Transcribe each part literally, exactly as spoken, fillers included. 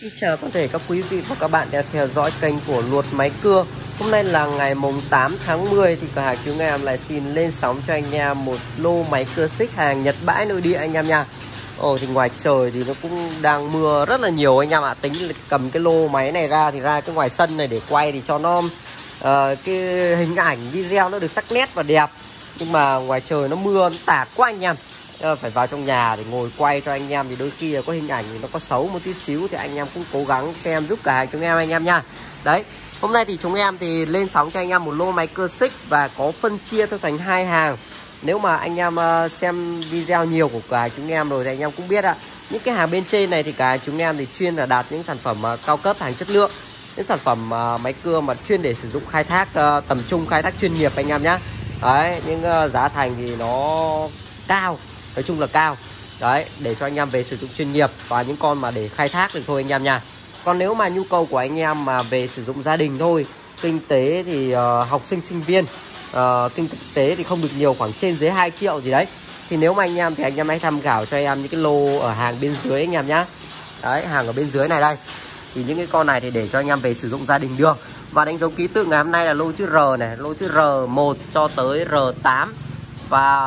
Xin chào toàn thể các quý vị và các bạn đã theo dõi kênh của Luột Máy Cưa. Hôm nay là ngày mùng tám tháng mười thì cửa hàng Cứu Ngàm lại xin lên sóng cho anh em một lô máy cưa xích hàng Nhật bãi nơi địa anh em nha. Ồ thì ngoài trời thì nó cũng đang mưa rất là nhiều anh em ạ. À, tính cầm cái lô máy này ra thì ra cái ngoài sân này để quay thì cho nó uh, cái hình ảnh video nó được sắc nét và đẹp. Nhưng mà ngoài trời nó mưa nó tạt quá anh em. Phải vào trong nhà để ngồi quay cho anh em, vì đôi khi có hình ảnh thì nó có xấu một tí xíu thì anh em cũng cố gắng xem giúp cả chúng em anh em nha. Đấy, hôm nay thì chúng em thì lên sóng cho anh em một lô máy cưa xích và có phân chia theo thành hai hàng. Nếu mà anh em xem video nhiều của cả chúng em rồi thì anh em cũng biết ạ. Những cái hàng bên trên này thì cả chúng em thì chuyên là đạt những sản phẩm cao cấp, hàng chất lượng, những sản phẩm máy cưa mà chuyên để sử dụng khai thác tầm trung, khai thác chuyên nghiệp anh em nhá. Đấy, những giá thành thì nó cao, nói chung là cao đấy, để cho anh em về sử dụng chuyên nghiệp và những con mà để khai thác thì thôi anh em nha. Còn nếu mà nhu cầu của anh em mà về sử dụng gia đình thôi, kinh tế thì uh, học sinh sinh viên, uh, kinh tế thì không được nhiều, khoảng trên dưới hai triệu gì đấy, thì nếu mà anh em thì anh em hãy tham khảo cho em những cái lô ở hàng bên dưới anh em nhá. Đấy, hàng ở bên dưới này đây thì những cái con này thì để cho anh em về sử dụng gia đình được. Và đánh dấu ký tự ngày hôm nay là lô chữ R này, lô chữ R một cho tới R tám. Và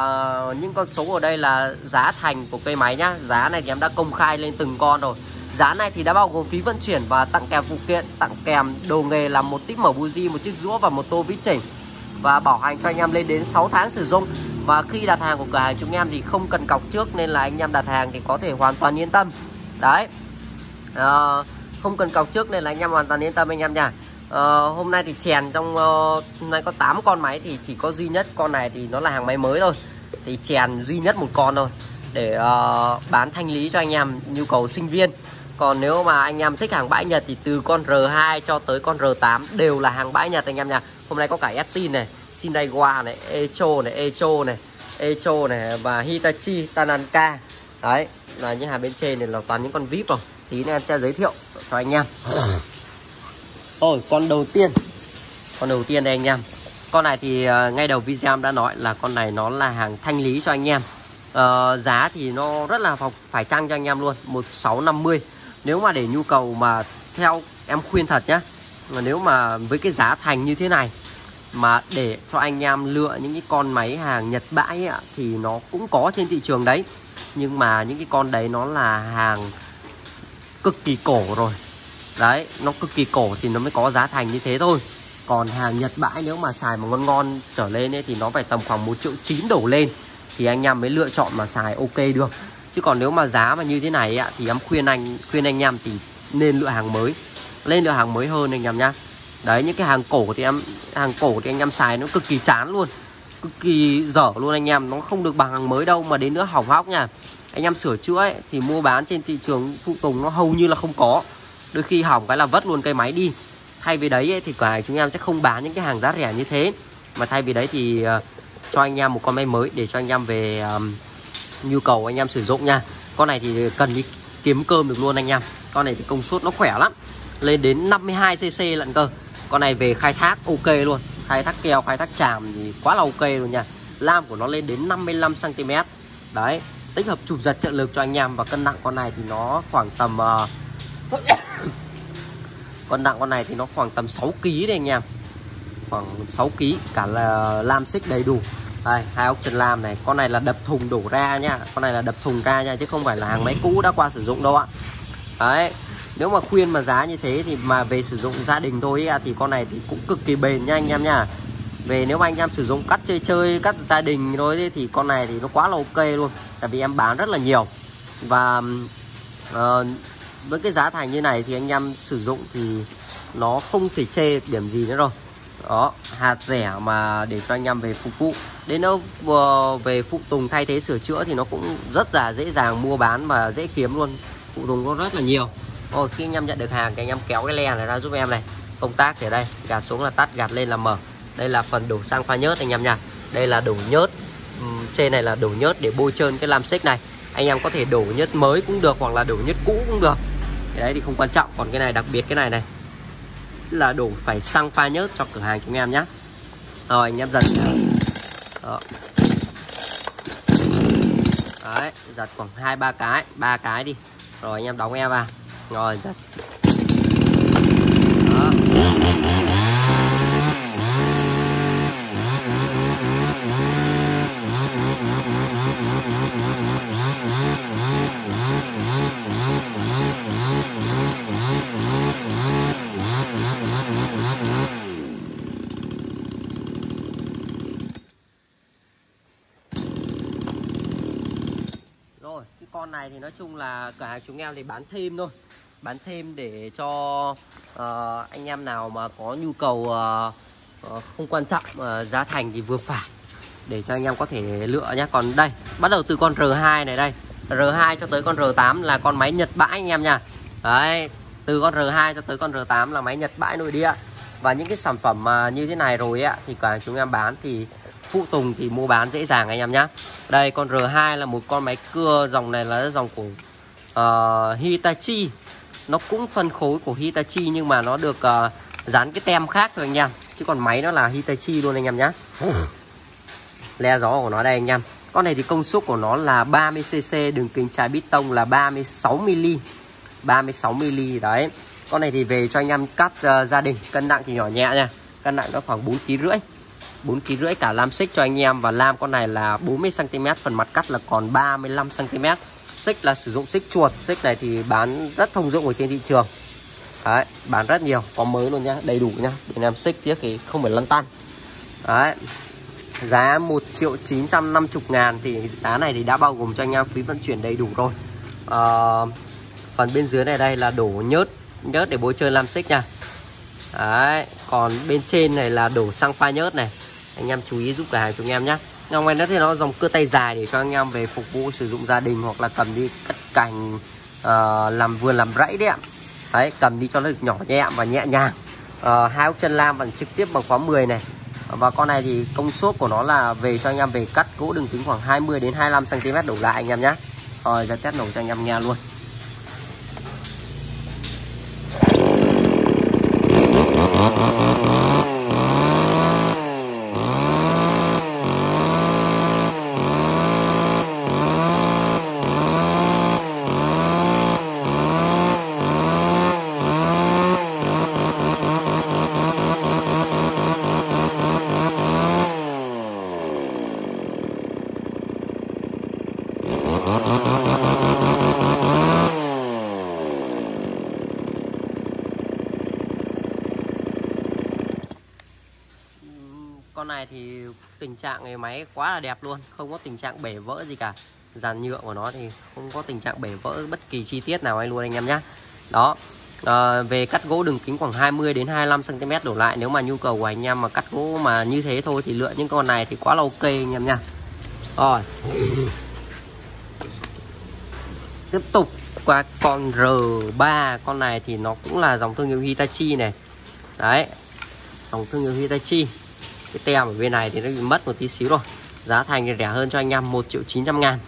những con số ở đây là giá thành của cây máy nhá. Giá này thì em đã công khai lên từng con rồi. Giá này thì đã bao gồm phí vận chuyển và tặng kèm phụ kiện, tặng kèm đồ nghề là một tích mở buji, một chiếc rũa và một tô vít chỉnh. Và bảo hành cho anh em lên đến sáu tháng sử dụng. Và khi đặt hàng của cửa hàng chúng em thì không cần cọc trước, nên là anh em đặt hàng thì có thể hoàn toàn yên tâm. Đấy à, không cần cọc trước nên là anh em hoàn toàn yên tâm anh em nha. Uh, hôm nay thì chèn trong uh, hôm nay có tám con máy thì chỉ có duy nhất con này thì nó là hàng máy mới thôi, thì chèn duy nhất một con thôi để uh, bán thanh lý cho anh em nhu cầu sinh viên. Còn nếu mà anh em thích hàng bãi Nhật thì từ con R hai cho tới con R tám đều là hàng bãi Nhật anh em nha. Hôm nay có cả ét tê i hát này, Shindaiwa này, Echo này, Echo này, Echo này và Hitachi, Tanaka. Đấy là những hàng bên trên này là toàn những con víp rồi, tí nữa em sẽ giới thiệu cho anh em. Ôi, con đầu tiên Con đầu tiên đây anh em. Con này thì uh, ngay đầu video em đã nói là con này nó là hàng thanh lý cho anh em. uh, Giá thì nó rất là phải chăng cho anh em luôn, một sáu năm mươi. Nếu mà để nhu cầu mà theo em khuyên thật nhá, mà nếu mà với cái giá thành như thế này mà để cho anh em lựa những cái con máy hàng Nhật bãi ấy, thì nó cũng có trên thị trường đấy. Nhưng mà những cái con đấy nó là hàng cực kỳ cổ rồi. Đấy, nó cực kỳ cổ thì nó mới có giá thành như thế thôi. Còn hàng Nhật bãi nếu mà xài mà ngon ngon trở lên ấy, thì nó phải tầm khoảng một triệu chín đổ lên thì anh em mới lựa chọn mà xài ok được. Chứ còn nếu mà giá mà như thế này ấy, thì em khuyên anh khuyên anh em thì nên lựa hàng mới, lên lựa hàng mới hơn anh em nhá. Đấy, những cái hàng cổ thì em hàng cổ thì anh em xài nó cực kỳ chán luôn, cực kỳ dở luôn anh em, nó không được bằng hàng mới đâu, mà đến nữa hỏng hóc nha. Anh em sửa chữa ấy, thì mua bán trên thị trường phụ tùng nó hầu như là không có. Đôi khi hỏng cái là vất luôn cây máy đi. Thay vì đấy ấy, thì cả chúng em sẽ không bán những cái hàng giá rẻ như thế, mà thay vì đấy thì uh, cho anh em một con máy mới để cho anh em về um, nhu cầu anh em sử dụng nha. Con này thì cần đi kiếm cơm được luôn anh em. Con này thì công suất nó khỏe lắm, lên đến năm mươi hai xê xê lận cơ. Con này về khai thác ok luôn, khai thác keo, khai thác chàm thì quá là ok luôn nha. Lam của nó lên đến năm mươi lăm xăng ti mét. Đấy, tích hợp chụp giật trợ lực cho anh em. Và cân nặng con này thì nó khoảng tầm uh, con nặng con này thì nó khoảng tầm sáu ký đấy anh em, khoảng sáu ký, cả là lam xích đầy đủ. Đây, hai ốc chân lam này. Con này là đập thùng đổ ra nha, con này là đập thùng ra nha, chứ không phải là hàng máy cũ đã qua sử dụng đâu ạ. Đấy, nếu mà khuyên mà giá như thế thì mà về sử dụng gia đình thôi ấy, thì con này thì cũng cực kỳ bền nha anh em nha. Về nếu mà anh em sử dụng cắt chơi chơi, cắt gia đình thôi thì con này thì nó quá là ok luôn, tại vì em bán rất là nhiều. Và uh, với cái giá thành như này thì anh em sử dụng thì nó không thể chê điểm gì nữa rồi. Đó, hạt rẻ mà để cho anh em về phục vụ, đến đâu về phụ tùng thay thế sửa chữa thì nó cũng rất là dễ dàng mua bán và dễ kiếm luôn. Phụ tùng có rất là nhiều. Rồi khi anh em nhận được hàng thì anh em kéo cái le này ra giúp em này. Công tác ở đây, gạt xuống là tắt, gạt lên là mở. Đây là phần đổ xăng pha nhớt anh em nha. Đây là đổ nhớt. Trên này là đổ nhớt để bôi trơn cái lam xích này. Anh em có thể đổ nhớt mới cũng được hoặc là đổ nhớt cũ cũng được. Cái đấy thì không quan trọng. Còn cái này đặc biệt, cái này này là đổ phải xăng pha nhớt cho cửa hàng chúng em nhé. Rồi anh em giật. Đó. Đấy, giật khoảng hai ba cái, ba cái đi. Rồi anh em đóng e vào. Rồi giật. Đó. Rồi, cái con này thì nói chung là cửa hàng chúng em thì bán thêm thôi. Bán thêm để cho uh, anh em nào mà có nhu cầu uh, uh, không quan trọng uh, giá thành thì vừa phải, để cho anh em có thể lựa nhé. Còn đây, bắt đầu từ con R hai này đây, R hai cho tới con R tám là con máy Nhật bãi anh em nha. Đấy, từ con R hai cho tới con R tám là máy Nhật bãi nội địa. Và những cái sản phẩm mà như thế này rồi ấy, thì cả chúng em bán thì phụ tùng thì mua bán dễ dàng anh em nhé. Đây, con R hai là một con máy cưa, dòng này là dòng của uh, Hitachi. Nó cũng phân khối của Hitachi nhưng mà nó được uh, dán cái tem khác rồi anh em. Chứ còn máy nó là Hitachi luôn anh em nhé. Le gió của nó đây anh em. Con này thì công suất của nó là ba mươi xê xê, đường kính trái bít tông là ba mươi sáu mi-li-mét. ba mươi sáu mi-li-mét đấy. Con này thì về cho anh em cắt uh, gia đình, cân nặng thì nhỏ nhẹ nha. Cân nặng nó khoảng bốn ký rưỡi. bốn ký rưỡi cả lam xích cho anh em, và lam con này là bốn mươi xăng-ti-mét, phần mặt cắt là còn ba mươi lăm xăng-ti-mét. Xích là sử dụng xích chuột, xích này thì bán rất thông dụng ở trên thị trường. Đấy, bán rất nhiều, có mới luôn nhá, đầy đủ nhá. Để làm xích tiếc thì không phải lăn tăn. Đấy. Giá một triệu chín trăm năm mươi ngàn thì giá này thì đã bao gồm cho anh em phí vận chuyển đầy đủ rồi. À, phần bên dưới này đây là đổ nhớt, nhớt để bôi trơn lam xích nha. Đấy, còn bên trên này là đổ xăng pha nhớt này. Anh em chú ý giúp cả hàng chúng em nhé. Ngoài đó thì nó dòng cưa tay dài để cho anh em về phục vụ sử dụng gia đình, hoặc là cầm đi cắt cành, uh, làm vườn làm rẫy đấy ạ. Đấy, cầm đi cho nó được nhỏ nhẹ và nhẹ nhàng. uh, Hai ốc chân lam bằng trực tiếp bằng khóa mười này. Và con này thì công suất của nó là về cho anh em về cắt gỗ đường kính khoảng hai mươi đến hai mươi lăm xăng-ti-mét đổ lại anh em nhé. Rồi ra test nổ cho anh em nghe luôn. Con này thì tình trạng cái máy quá là đẹp luôn, không có tình trạng bể vỡ gì cả. Dàn nhựa của nó thì không có tình trạng bể vỡ bất kỳ chi tiết nào hay luôn anh em nhé. Đó, à, về cắt gỗ đường kính khoảng hai mươi đến hai mươi lăm xăng-ti-mét đổ lại. Nếu mà nhu cầu của anh em mà cắt gỗ mà như thế thôi thì lựa những con này thì quá là ok anh em nha. Rồi tiếp tục qua con R ba. Con này thì nó cũng là dòng thương hiệu Hitachi này. Đấy, dòng thương hiệu Hitachi. Cái tem ở bên này thì nó bị mất một tí xíu rồi. Giá thành thì rẻ hơn cho anh em, một triệu chín trăm ngàn.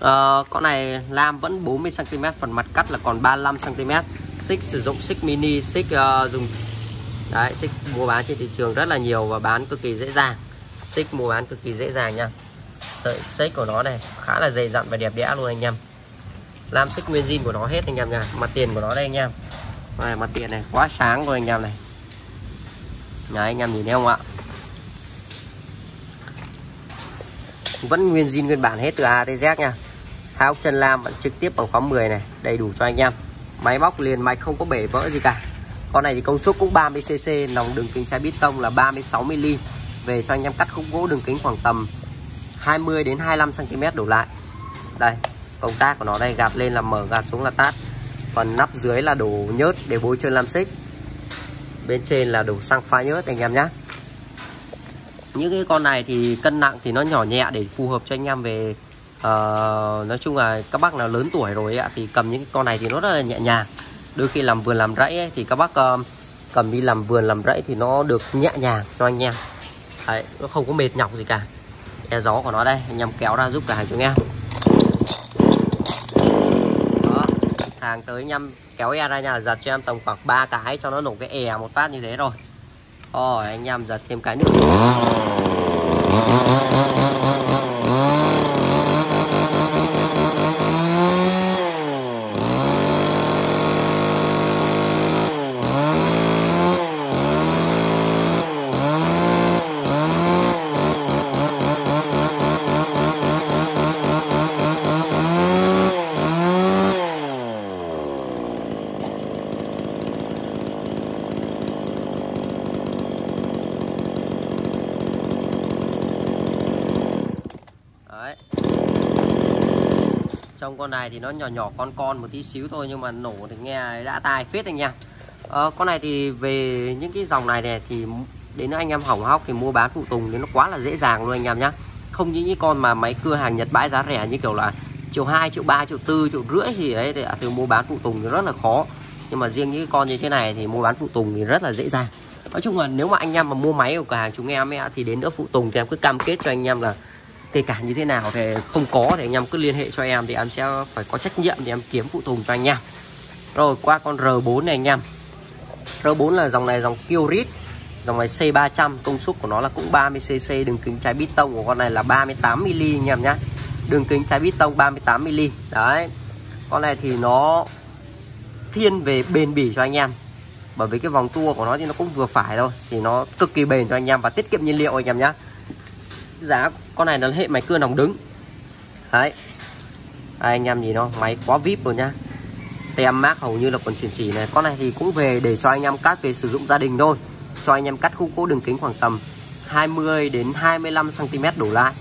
à, Con này lam vẫn bốn mươi xăng-ti-mét, phần mặt cắt là còn ba mươi lăm xăng-ti-mét. Xích sử dụng xích mini, xích uh, dùng đấy, xích mua bán trên thị trường rất là nhiều và bán cực kỳ dễ dàng. Xích mua bán cực kỳ dễ dàng nha. Sợi xích của nó này khá là dày dặn và đẹp đẽ luôn anh em. Lam xích nguyên zin của nó hết anh em nha. Mặt tiền của nó đây anh em này, mặt tiền này quá sáng rồi anh em này. Đấy, anh em nhìn thấy không ạ? Vẫn nguyên zin nguyên bản hết từ A tới Z nha. Hai ốc chân lam vẫn trực tiếp bằng khóa mười này, đầy đủ cho anh em. Máy móc liền mạch, không có bể vỡ gì cả. Con này thì công suất cũng ba mươi xê xê, nòng đường kính chai bít tông là ba mươi sáu mi-li-mét. Về cho anh em cắt khúc gỗ đường kính khoảng tầm hai mươi đến hai mươi lăm xăng-ti-mét đổ lại. Đây, công tác của nó đây, gạt lên là mở, gạt xuống là tát. Phần nắp dưới là đổ nhớt để bôi trơn lam xích. Bên trên là đổ xăng pha nhớt anh em nhé. Những cái con này thì cân nặng thì nó nhỏ nhẹ để phù hợp cho anh em về uh, nói chung là các bác nào lớn tuổi rồi ấy, thì cầm những con này thì nó rất là nhẹ nhàng. Đôi khi làm vườn làm rẫy ấy, thì các bác uh, cầm đi làm vườn làm rẫy thì nó được nhẹ nhàng cho anh em. Đấy, nó không có mệt nhọc gì cả. E gió của nó đây, anh em kéo ra giúp cả hàng chúng em. Đó, hàng tới anh em kéo e ra nhà, giật cho em tầm khoảng ba cái cho nó nổ cái e một phát như thế rồi. Rồi anh em giật thêm cái nữa. Trông con này thì nó nhỏ nhỏ con con một tí xíu thôi, nhưng mà nổ thì nghe đã tai phết anh em. Ờ, con này thì về những cái dòng này này thì đến anh em hỏng hóc thì mua bán phụ tùng thì nó quá là dễ dàng luôn anh em nhá. Không những những con mà máy cưa hàng Nhật bãi giá rẻ như kiểu là triệu hai, triệu ba, triệu tư, triệu rưỡi thì ấy thì, thì mua bán phụ tùng thì rất là khó. Nhưng mà riêng những con như thế này thì mua bán phụ tùng thì rất là dễ dàng. Nói chung là nếu mà anh em mà mua máy của cửa hàng chúng em ấy, thì đến nữa phụ tùng thì em cứ cam kết cho anh em là kể cả như thế nào thì không có thì anh em cứ liên hệ cho em, thì em sẽ phải có trách nhiệm thì em kiếm phụ tùng cho anh em. Rồi qua con R bốn này anh em. R bốn là dòng này dòng Kioritz, dòng này C ba trăm, công suất của nó là cũng ba mươi xê xê, đường kính trái bít tông của con này là ba mươi tám mi-li-mét anh em nhá. Đường kính trái bít tông ba mươi tám mi-li-mét. Đấy. Con này thì nó thiên về bền bỉ cho anh em. Bởi vì cái vòng tua của nó thì nó cũng vừa phải thôi, thì nó cực kỳ bền cho anh em và tiết kiệm nhiên liệu anh em nhá. Giá con này là hệ máy cưa nòng đứng. Đấy. Đấy, anh em nhìn nó, máy quá vip luôn nhá. Tem mác hầu như là còn chuyển chỉ này. Con này thì cũng về để cho anh em cắt về sử dụng gia đình thôi. Cho anh em cắt khúc gỗ đường kính khoảng tầm hai mươi đến hai mươi lăm xăng-ti-mét đổ lại.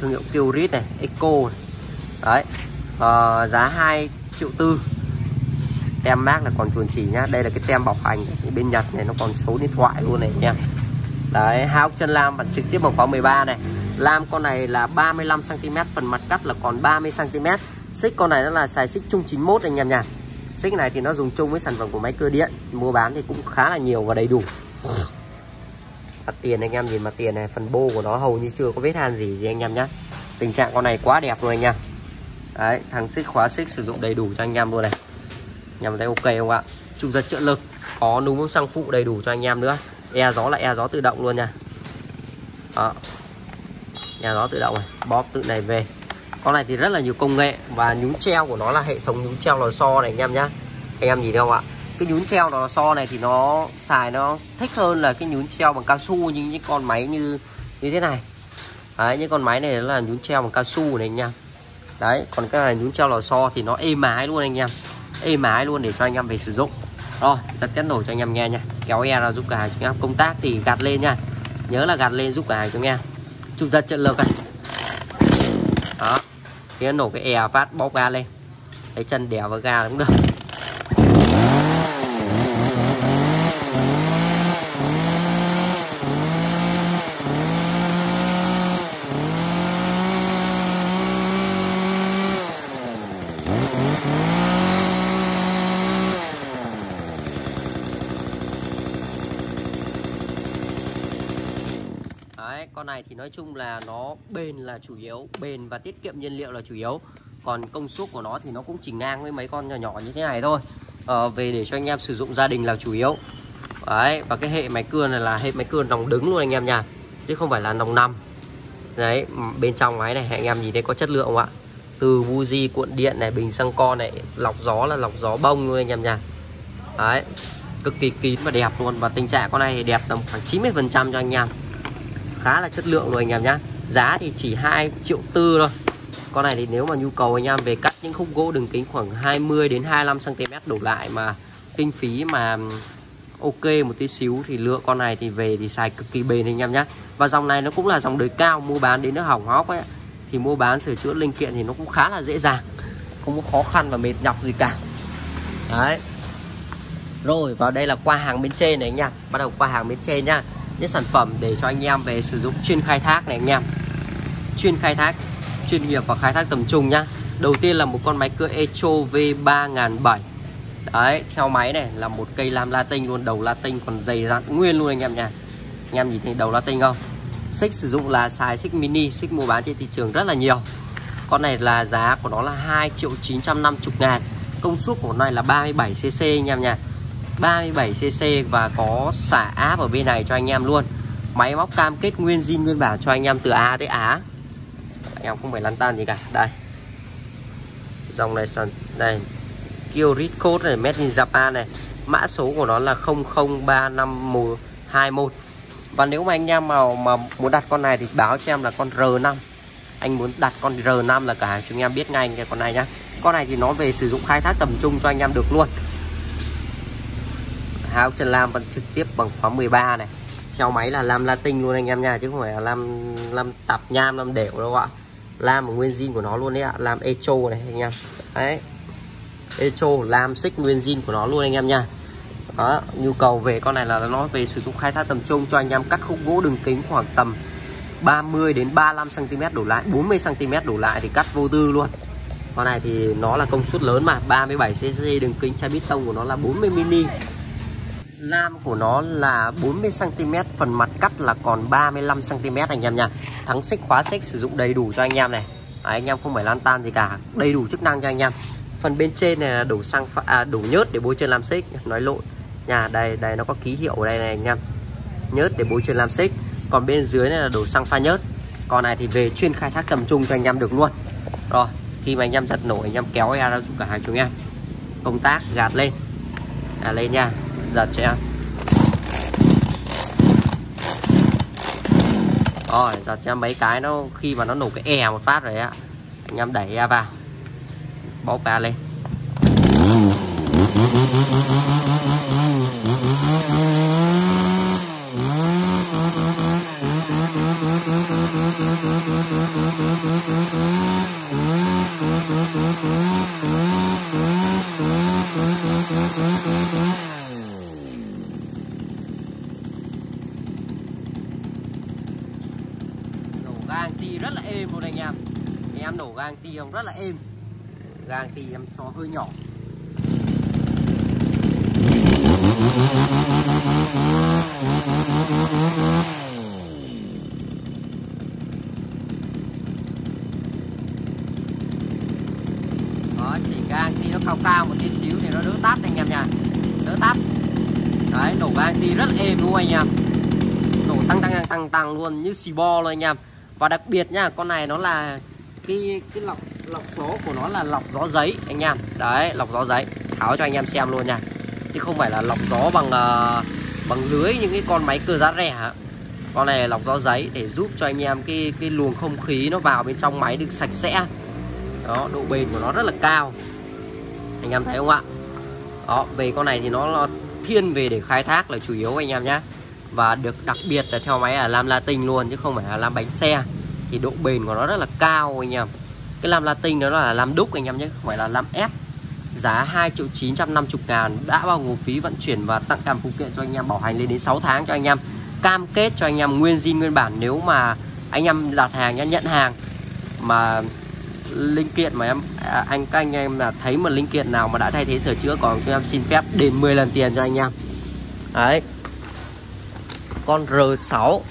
Thương hiệu Kioritz này, Echo này. Đấy. À, giá hai triệu tư. Tem mác là còn chuẩn chỉ nhá. Đây là cái tem bảo hành bên Nhật này, nó còn số điện thoại luôn này nha. Đấy, hai ốc chân lam bạn trực tiếp bằng khóa mười ba này. Lam con này là ba mươi lăm xăng-ti-mét, phần mặt cắt là còn ba mươi xăng-ti-mét. Xích con này nó là xài xích chung chín mốt anh em nha. Xích này thì nó dùng chung với sản phẩm của máy cưa điện, mua bán thì cũng khá là nhiều và đầy đủ. Mặt tiền anh em nhìn mặt tiền này, phần bô của nó hầu như chưa có vết hàn gì gì anh em nhá. Tình trạng con này quá đẹp luôn anh em. Đấy, thằng xích khóa xích sử dụng đầy đủ cho anh em luôn này. Nhằm thấy ok không ạ? Trục giật trợ lực, có núm bấm xăng phụ đầy đủ cho anh em nữa. E gió là e gió tự động luôn nha. Đó. E gió tự động này, bóp tự này về. Con này thì rất là nhiều công nghệ, và nhún treo của nó là hệ thống nhún treo lò xo này anh em nhá. Anh em nhìn thấy không ạ? Cái nhún treo lò xo này thì nó xài nó thích hơn là cái nhún treo bằng cao su như những con máy như như thế này. Đấy, những con máy này là nhún treo bằng cao su này anh em. Đấy, còn cái này nhún treo lò xo thì nó êm ái luôn anh em. Êm ái luôn để cho anh em về sử dụng. Rồi, giật test nổ cho anh em nghe nha. Kéo e ra giúp cả hàng chúng em, công tác thì gạt lên nha. Nhớ là gạt lên giúp cả hàng chúng em. Trục giật trợ lực này. Đó. Cái nổ cái e phát bóp ga lên. Lấy chân đè vào ga cũng được. Con này thì nói chung là nó bền là chủ yếu, bền và tiết kiệm nhiên liệu là chủ yếu. Còn công suất của nó thì nó cũng chỉ ngang với mấy con nhỏ nhỏ như thế này thôi. Ờ, về để cho anh em sử dụng gia đình là chủ yếu. Đấy, và cái hệ máy cưa này là hệ máy cưa nòng đứng luôn anh em nha, chứ không phải là nòng nằm. Đấy, bên trong máy này anh em nhìn thấy có chất lượng không ạ? Từ buji, cuộn điện này, bình xăng con này, lọc gió là lọc gió bông luôn anh em nha. Đấy, cực kỳ kín và đẹp luôn. Và tình trạng con này thì đẹp tầm khoảng chín mươi phần trăm cho anh em, khá là chất lượng rồi anh em nhá. Giá thì chỉ hai triệu tư thôi. Con này thì nếu mà nhu cầu anh em về cắt những khúc gỗ đường kính khoảng hai mươi đến hai mươi lăm xăng-ti-mét đổ lại mà kinh phí mà ok một tí xíu thì lựa con này thì về thì xài cực kỳ bền anh em nhá. Và dòng này nó cũng là dòng đời cao, mua bán đến nó hỏng hóc ấy thì mua bán sửa chữa linh kiện thì nó cũng khá là dễ dàng, không có khó khăn và mệt nhọc gì cả. Đấy. Rồi, vào đây là qua hàng bên trên này anh em, bắt đầu qua hàng bên trên nhá. Những sản phẩm để cho anh em về sử dụng chuyên khai thác này anh em. Chuyên khai thác, chuyên nghiệp và khai thác tầm trung nhá. Đầu tiên là một con máy cưa Echo V ba nghìn bảy trăm. Đấy, theo máy này là một cây lam Latin luôn, đầu Latin còn dày dặn nguyên luôn anh em nha. Anh em nhìn thấy đầu Latin không? Xích sử dụng là xài xích mini, xích mua bán trên thị trường rất là nhiều. Con này là giá của nó là hai triệu chín trăm năm mươi ngàn. Công suất của nó này là ba mươi bảy xê xê anh em nha. ba mươi bảy xê xê và có xả áp ở bên này cho anh em luôn. Máy móc cam kết nguyên zin nguyên bản cho anh em từ A tới Á. Anh em không phải lăn tan gì cả. Đây. Dòng này đây. Kioritz code này, Made in Japan này. Mã số của nó là không không ba năm hai một. Và nếu mà anh em mà mà muốn đặt con này thì báo cho em là con R năm. Anh muốn đặt con R năm là cả chúng em biết ngay cái con này nhá. Con này thì nó về sử dụng khai thác tầm trung cho anh em được luôn. Áo chân lam vẫn trực tiếp bằng khóa mười ba này. Theo máy là lam Latin luôn anh em nha, chứ không phải là lam lam tạp nham, lam đểu đâu ạ. lam và nguyên zin của nó luôn đấy ạ, lam Echo này anh em. Đấy, Echo lam xích nguyên zin của nó luôn anh em nha. Đó, nhu cầu về con này là nó về sử dụng khai thác tầm trung cho anh em cắt khúc gỗ đường kính khoảng tầm ba mươi đến ba mươi lăm xăng ti mét đổ lại, bốn mươi xăng ti mét đổ lại thì cắt vô tư luôn. Con này thì nó là công suất lớn mà, ba mươi bảy xê xê, đường kính chai bít tông của nó là bốn mươi mi-li-mét. Lam của nó là bốn mươi xăng ti mét, phần mặt cắt là còn ba mươi lăm xăng ti mét anh em nha. Thắng xích khóa xích sử dụng đầy đủ cho anh em này. Đấy, anh em không phải lan tan gì cả, đầy đủ chức năng cho anh em. Phần bên trên này là đổ xăng à, đổ nhớt để bôi trơn lam xích, nói lộn. Nhà đây đây nó có ký hiệu ở đây này anh em. Nhớt để bôi trơn lam xích. Còn bên dưới này là đổ xăng pha nhớt. Con này thì về chuyên khai thác tầm trung cho anh em được luôn. Rồi, khi mà anh em giật nổ anh em kéo ra ra cả hàng chúng em. Công tác gạt lên. À, lên nha. Giật cho em. Rồi, giật cho em mấy cái nó khi mà nó nổ cái e một phát rồi á. Anh em đẩy ra vào. Bóp ra lên. Gang ti ông rất là êm, gang ti em cho hơi nhỏ. Đó, chỉ gang ti nó cao cao một tí xíu thì nó đỡ tát anh em nha, đỡ tát. Đấy, nổ gang ti rất là êm luôn anh em, nổ tăng tăng tăng tăng, tăng luôn như xì bo luôn anh em. Và đặc biệt nha, con này nó là cái cái lọc lọc số của nó là lọc gió giấy anh em. Đấy, lọc gió giấy tháo cho anh em xem luôn nha, chứ không phải là lọc gió bằng uh, bằng lưới những cái con máy cưa giá rẻ. Con này lọc gió giấy để giúp cho anh em cái cái luồng không khí nó vào bên trong máy được sạch sẽ. Đó, độ bền của nó rất là cao anh em thấy không ạ. Đó, về con này thì nó thiên về để khai thác là chủ yếu anh em nhé, và được đặc biệt là theo máy là làm la tinh luôn chứ không phải là làm bánh xe. Thì độ bền của nó rất là cao anh em. Cái làm Latin đó là làm đúc anh em nhé, không phải là làm ép. Giá hai triệu chín trăm năm mươi ngàn đã bao gồm phí vận chuyển và tặng kèm phụ kiện cho anh em bảo hành lên đến sáu tháng cho anh em. Cam kết cho anh em nguyên zin nguyên bản. Nếu mà anh em đặt hàng nhá, nhận hàng mà linh kiện mà em à, anh các anh em là thấy mà linh kiện nào mà đã thay thế sửa chữa còn cho em xin phép đền mười lần tiền cho anh em. Đấy. Con R sáu,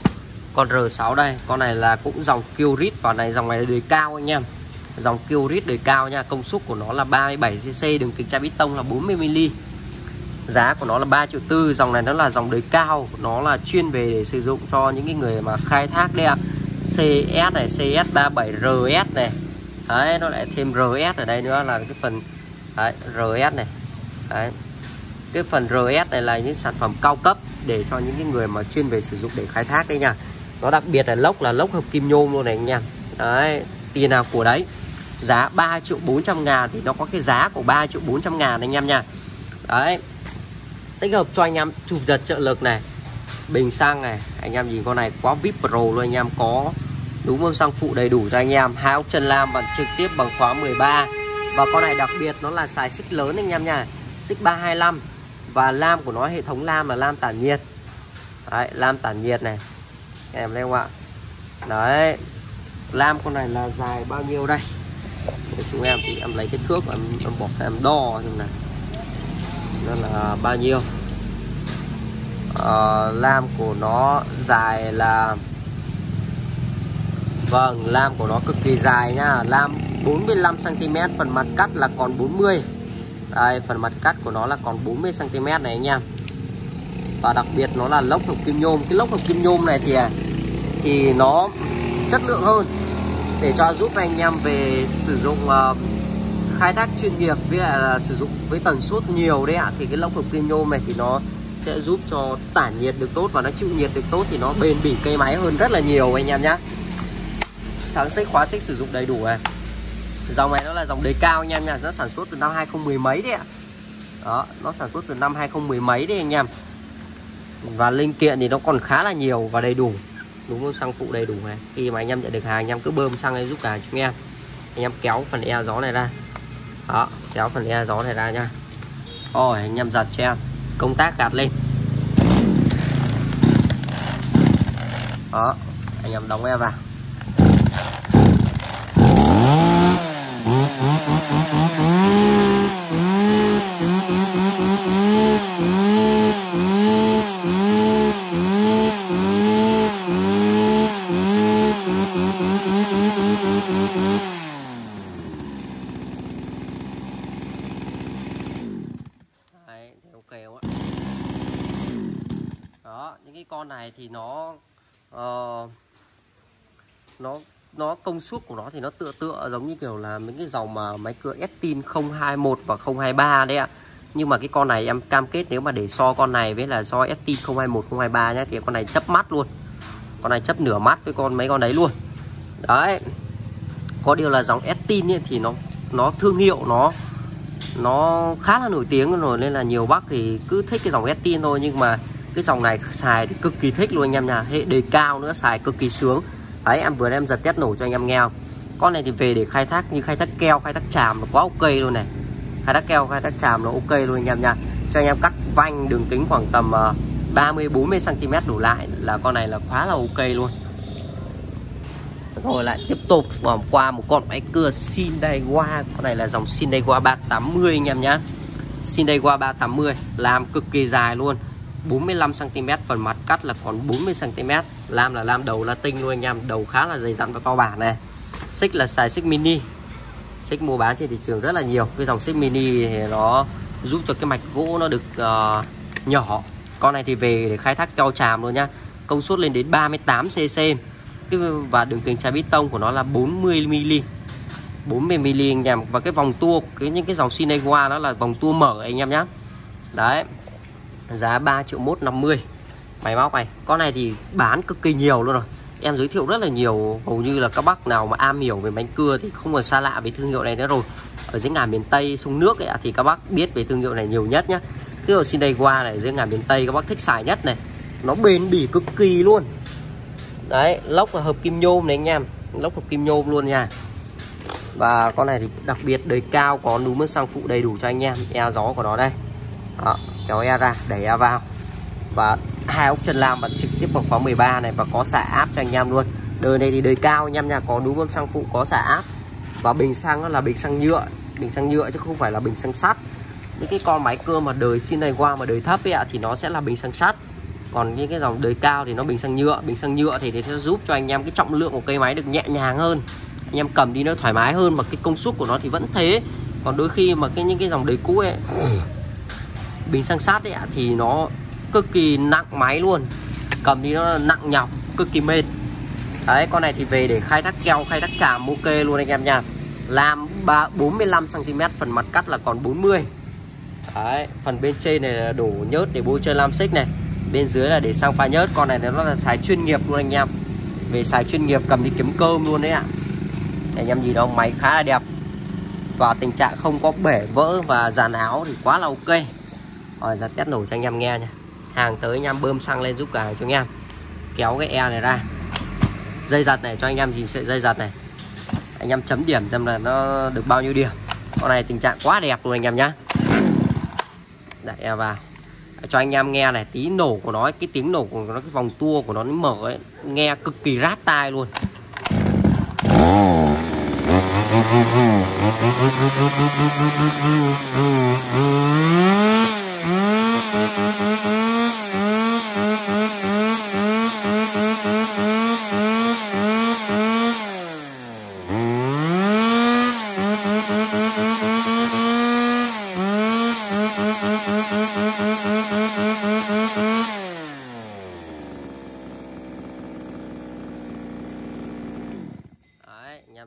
con R sáu đây, con này là cũng dòng Kioritz và này dòng này là đời cao anh em. Dòng Kioritz đời cao nha, công suất của nó là ba mươi bảy xê xê, đường kính chai bít tông là bốn mươi mi-li-mét. Giá của nó là ba triệu tư, dòng này nó là dòng đời cao, nó là chuyên về để sử dụng cho những cái người mà khai thác đây ạ. xê ét này, xê ét ba mươi bảy rờ ét này. Đấy, nó lại thêm rờ ét ở đây nữa là cái phần đấy, rờ ét này. Đấy. Cái phần rờ ét này là những sản phẩm cao cấp để cho những cái người mà chuyên về sử dụng để khai thác đấy nha. Nó đặc biệt là lốc là lốc hợp kim nhôm luôn này anh em. Đấy, tiền nào của đấy. Giá ba triệu bốn trăm ngàn thì nó có cái giá của ba triệu bốn trăm ngàn anh em nha. Đấy, tích hợp cho anh em chụp giật trợ lực này, bình xăng này. Anh em nhìn con này quá vê i pê Pro luôn anh em, có đúng bơm xăng phụ đầy đủ cho anh em. Hai ốc chân lam bằng trực tiếp bằng khóa mười ba. Và con này đặc biệt nó là xài xích lớn anh em nha, xích ba hai lăm. Và lam của nó, hệ thống lam là lam tản nhiệt. Đấy, lam tản nhiệt này em thấy không ạ. Đấy, lam con này là dài bao nhiêu đây? Để chúng em thì em lấy cái thước và em, em bỏ em đo xem này nó là bao nhiêu. À, lam của nó dài là, vâng, lam của nó cực kỳ dài nhá, lam bốn mươi lăm xăng ti mét, phần mặt cắt là còn bốn mươi. Đây, phần mặt cắt của nó là còn bốn mươi xăng ti mét này anh em. Và đặc biệt nó là lốc hợp kim nhôm. Cái lốc hợp kim nhôm này thì thì nó chất lượng hơn để cho giúp anh em về sử dụng uh, khai thác chuyên nghiệp với lại là sử dụng với tần suất nhiều đấy ạ. Thì cái lốc hợp kim nhôm này thì nó sẽ giúp cho tản nhiệt được tốt và nó chịu nhiệt được tốt, thì nó bền bỉ cây máy hơn rất là nhiều anh em nhé. Thắng xích khóa xích sử dụng đầy đủ này. Dòng này nó là dòng đời cao anh em nha, nó sản xuất từ năm hai không một không mấy đấy ạ. Đó, nó sản xuất từ năm hai không một không mấy đấy anh em. Và linh kiện thì nó còn khá là nhiều và đầy đủ. đúng xăng phụ đầy đủ này. Khi mà anh em nhận được hàng, anh em cứ bơm xăng lên giúp cả chúng em. Anh em kéo phần e gió này ra. Đó, kéo phần e gió này ra nha. Rồi anh em giật cho em. Công tắc gạt lên. Đó, anh em đóng em vào. Đó, những cái con này thì nó uh, nó nó công suất của nó thì nó tựa tựa giống như kiểu là những cái dòng mà máy cưa ét tê i hát không hai mốt và không hai ba đấy ạ. Nhưng mà cái con này em cam kết nếu mà để so con này với là so ét tê i hát không hai mốt không hai ba nhé, thì con này chấp mắt luôn. Con này chấp nửa mắt với con mấy con đấy luôn. Đấy. Có điều là dòng ét tê i hát thì nó nó thương hiệu nó nó khá là nổi tiếng rồi, nên là nhiều bác thì cứ thích cái dòng ét tê i hát thôi. Nhưng mà cái dòng này xài thì cực kỳ thích luôn anh em nha, hệ đề cao nữa, xài cực kỳ sướng. Đấy, em vừa đem giật test nổ cho anh em nghe không? Con này thì về để khai thác như khai thác keo, khai thác chàm là quá ok luôn này. Khai thác keo, khai thác chàm nó ok luôn anh em nha. Cho anh em cắt vanh đường kính khoảng tầm ba mươi bốn mươi xăng ti mét đổ lại là con này là khá là ok luôn. Rồi lại tiếp tục qua một con máy cưa Shindaiwa. Con này là dòng Shindaiwa ba tám mươi anh em nhá. Shindaiwa ba tám mươi làm cực kỳ dài luôn, bốn mươi lăm xăng ti mét, phần mặt cắt là còn bốn mươi xăng ti mét. Lam là lam đầu là tinh luôn anh em, đầu khá là dày dặn và cao bản này. Xích là xài xích mini, xích mua bán trên thị trường rất là nhiều. Cái dòng xích mini thì nó giúp cho cái mạch gỗ nó được uh, nhỏ. Con này thì về để khai thác keo chàm luôn nhá. Công suất lên đến ba mươi tám xê xê và đường kính chà bít tông của nó là bốn mươi mi-li mét, bốn mươi mi-li mét anh em. Và cái vòng tua, cái những cái dòng Shindaiwa đó là vòng tua mở anh em nhá. Đấy, giá ba triệu một năm mươi. Máy móc này, con này thì bán cực kỳ nhiều luôn rồi. Em giới thiệu rất là nhiều, hầu như là các bác nào mà am hiểu về bánh cưa thì không còn xa lạ với thương hiệu này nữa rồi. Ở dưới ngả miền Tây sông nước ấy, thì các bác biết về thương hiệu này nhiều nhất nhá. Cái Shindaiwa này dưới ngả miền Tây các bác thích xài nhất này. Nó bền bỉ cực kỳ luôn. Đấy, lốc là hợp kim nhôm này anh em, lốc hợp kim nhôm luôn nha. Và con này thì đặc biệt đời cao, có núm mớn xăng phụ đầy đủ cho anh em. E gió của nó đây. Đó, kéo e ra, đẩy e vào. Và hai ốc chân lam và trực tiếp vào khóa mười ba này, và có xả áp cho anh em luôn. Đời này thì đời cao anh em nha, có núm mớn xăng phụ, có xả áp. Và bình xăng nó là bình xăng nhựa, bình xăng nhựa chứ không phải là bình xăng sắt. Những cái con máy cưa mà đời Shindaiwa mà đời thấp ấy ạ, thì nó sẽ là bình xăng sắt. Còn những cái dòng đời cao thì nó bình xăng nhựa. Bình xăng nhựa thì nó sẽ giúp cho anh em cái trọng lượng của cây máy được nhẹ nhàng hơn, anh em cầm đi nó thoải mái hơn, mà cái công suất của nó thì vẫn thế. Còn đôi khi mà cái những cái dòng đời cũ ấy, bình xăng sắt ấy thì nó cực kỳ nặng máy luôn, cầm đi nó nặng nhọc, cực kỳ mệt. Đấy, con này thì về để khai thác keo, khai thác chàm ok luôn anh em nha. Làm bốn mươi lăm xăng ti mét, phần mặt cắt là còn bốn mươi. Đấy, phần bên trên này là đổ nhớt để bôi trơn lam xích này, bên dưới là để sang pha nhớt. Con này nó là xài chuyên nghiệp luôn anh em, về xài chuyên nghiệp cầm đi kiếm cơm luôn đấy ạ. Anh em nhìn đó, máy khá là đẹp và tình trạng không có bể vỡ và dàn áo thì quá là ok. Rồi giật test nổ cho anh em nghe nha. Hàng tới anh em bơm xăng lên giúp cả chúng em, kéo cái e này ra, dây giật này cho anh em nhìn sợi dây giật này, anh em chấm điểm xem là nó được bao nhiêu điểm. Con này tình trạng quá đẹp luôn anh em nhá. Đẩy e vào cho anh em nghe này, tí nổ của nó, cái tiếng nổ của nó, cái vòng tua của nó mở ấy, nghe cực kỳ rát tai luôn.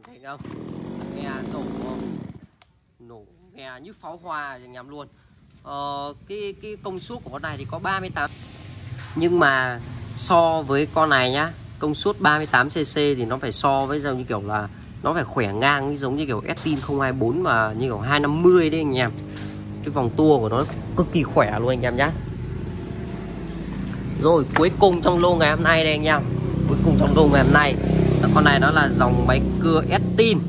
Thấy không? Nghe nổ nổ nghe như pháo hoa anh em luôn. Ờ, cái cái công suất của con này thì có ba mươi tám. Nhưng mà so với con này nhá, công suất ba mươi tám xê xê thì nó phải so với giống như kiểu là nó phải khỏe ngang giống như kiểu ét tê i hát không hai bốn mà như kiểu hai năm mươi đấy anh em. Cái vòng tua của nó cực kỳ khỏe luôn anh em nhá. Rồi cuối cùng trong lô ngày hôm nay đây anh em. cuối cùng trong video ngày hôm nay. Con này đó là dòng máy cưa ét ti hát lờ.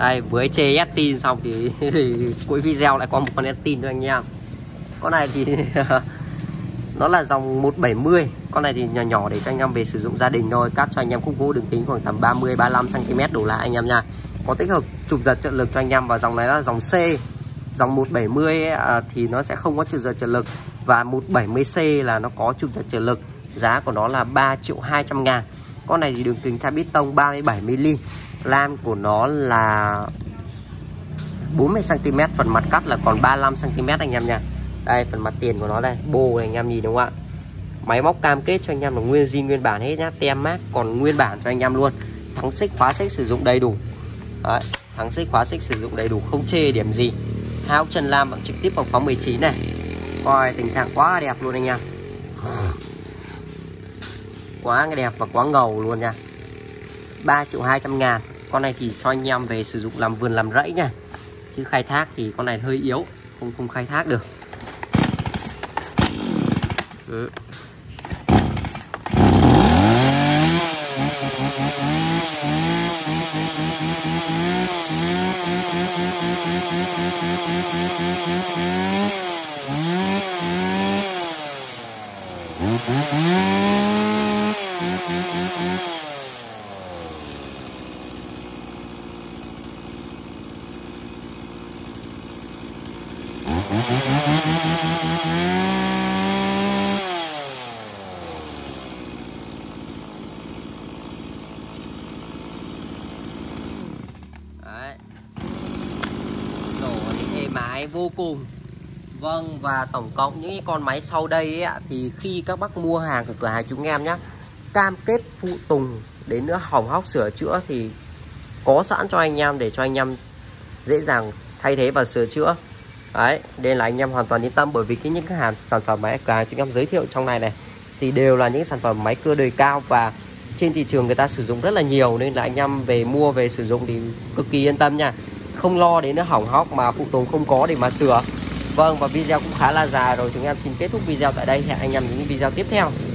Đây, với chê ét ti hát lờ xong thì, thì cuối video lại có một con ét ti hát lờ nữa anh em. Con này thì nó là dòng một bảy mươi. Con này thì nhỏ nhỏ để cho anh em về sử dụng gia đình thôi. Cắt cho anh em khúc gỗ đường kính khoảng tầm ba mươi đến ba mươi lăm xăng ti mét đổ lại anh em nha. Có tích hợp chụp giật trợ lực cho anh em. Và dòng này đó là dòng C. Dòng một bảy mươi ấy, thì nó sẽ không có chụp giật trợ lực. Và một bảy mươi C là nó có chụp giật trợ lực. Giá của nó là ba triệu hai trăm ngàn. Con này thì đường kính chai bít tông ba mươi bảy mi li mét. Lam của nó là bốn mươi xăng ti mét. Phần mặt cắt là còn ba mươi lăm xăng ti mét anh em nha. Đây, phần mặt tiền của nó đây. Bồ này anh em nhìn đúng không ạ? Máy móc cam kết cho anh em là nguyên zin nguyên bản hết nhá. Tem mác còn nguyên bản cho anh em luôn. Thắng xích khóa xích sử dụng đầy đủ. Đấy, thắng xích khóa xích sử dụng đầy đủ, không chê điểm gì. Hai ốc chân lam bằng trực tiếp bằng pháo mười chín này. Coi tình trạng quá đẹp luôn anh em. Quá đẹp và quá ngầu luôn nha. ba triệu hai trăm ngàn. Con này thì cho anh em về sử dụng làm vườn làm rẫy nha. Chứ khai thác thì con này hơi yếu, không không khai thác được. Ừ. Máy vô cùng. Vâng, và tổng cộng những con máy sau đây ấy, thì khi các bác mua hàng của cửa hàng chúng em nhé, cam kết phụ tùng đến nữa hỏng hóc sửa chữa thì có sẵn cho anh em để cho anh em dễ dàng thay thế và sửa chữa. Đấy, nên là anh em hoàn toàn yên tâm, bởi vì cái những cái hàng sản phẩm máy cửa hàng chúng em giới thiệu trong này này thì đều là những sản phẩm máy cưa đời cao và trên thị trường người ta sử dụng rất là nhiều, nên là anh em về mua về sử dụng thì cực kỳ yên tâm nha. Không lo đến nó hỏng hóc mà phụ tùng không có để mà sửa. Vâng, và video cũng khá là dài rồi, chúng em xin kết thúc video tại đây. Hẹn anh em những video tiếp theo.